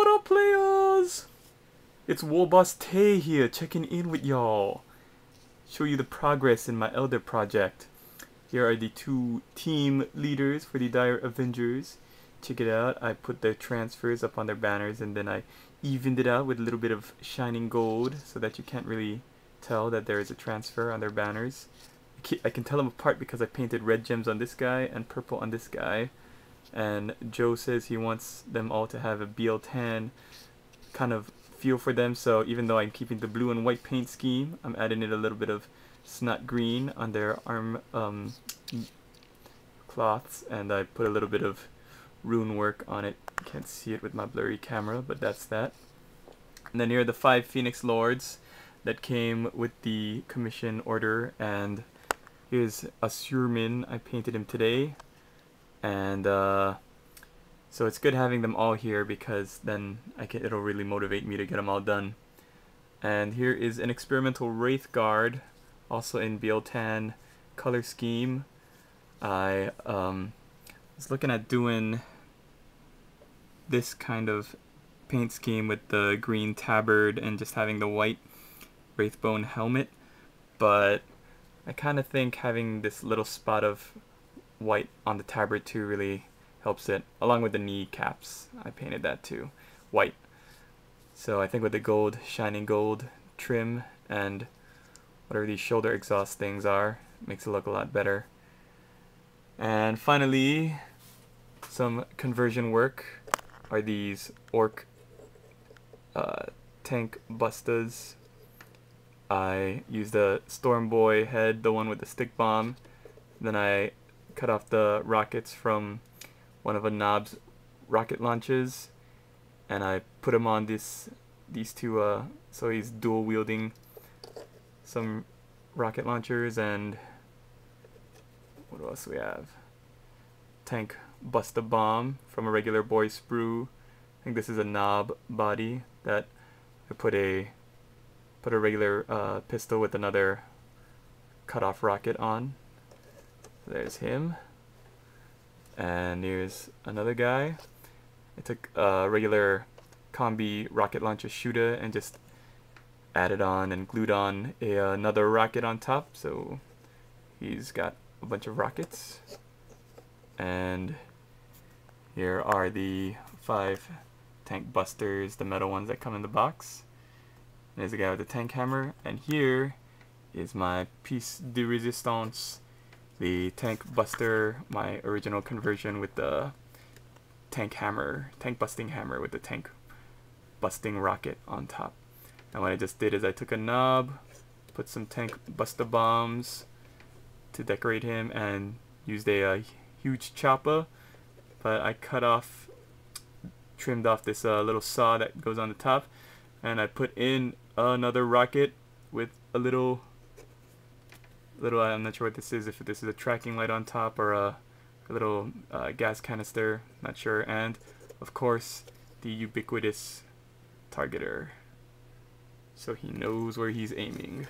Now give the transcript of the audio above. What up, players? It's Warboss Tay here, checking in with y'all. Show you the progress in my Elder project. Here are the two team leaders for the Dire Avengers. Check it out. I put their transfers up on their banners, and then I evened it out with a little bit of shining gold so that you can't really tell that there is a transfer on their banners. I can tell them apart because I painted red gems on this guy and purple on this guy. And Joe says he wants them all to have a Biel-Tan kind of feel for them, so even though I'm keeping the blue and white paint scheme, I'm adding in a little bit of snot green on their arm cloths, and I put a little bit of rune work on it. Can't see it with my blurry camera, but that's that. And then here are the 5 Phoenix Lords that came with the commission order, and here's Asurmen. I painted him today. And so it's good having them all here because then it'll really motivate me to get them all done. And here is an experimental Wraith Guard, also in Biel-Tan color scheme. I was looking at doing this kind of paint scheme with the green tabard and just having the white Wraithbone helmet, but I kind of think having this little spot of white on the tabard too really helps it, along with the knee caps. I painted that too white, so I think with the gold, shining gold trim and whatever these shoulder exhaust things are, makes it look a lot better. And finally, some conversion work are these orc Tank Bustas. I used the Storm Boy head, the one with the stick bomb, then I cut off the rockets from one of Anob's rocket launches, and I put him on these two, so he's dual wielding some rocket launchers. And what else we have? Tank Busta bomb from a regular boy sprue. I think this is a Anob body that I put a regular pistol with another cut off rocket on. There's him, and here's another guy. I took a regular combi rocket launcher shooter and just added on and glued on another rocket on top, so he's got a bunch of rockets. And here are the 5 Tank Busters, the metal ones that come in the box. And there's a guy with a tank hammer, and here is my piece de resistance, the Tank Buster, my original conversion with the tank hammer, tank busting hammer with the tank busting rocket on top. And what I just did is I took a knob, put some Tank Buster bombs to decorate him, and used a huge chopper, but I trimmed off this little saw that goes on the top, and I put in another rocket with a little, I'm not sure what this is, if this is a tracking light on top or a little gas canister, not sure. And of course the ubiquitous targeter, so he knows where he's aiming.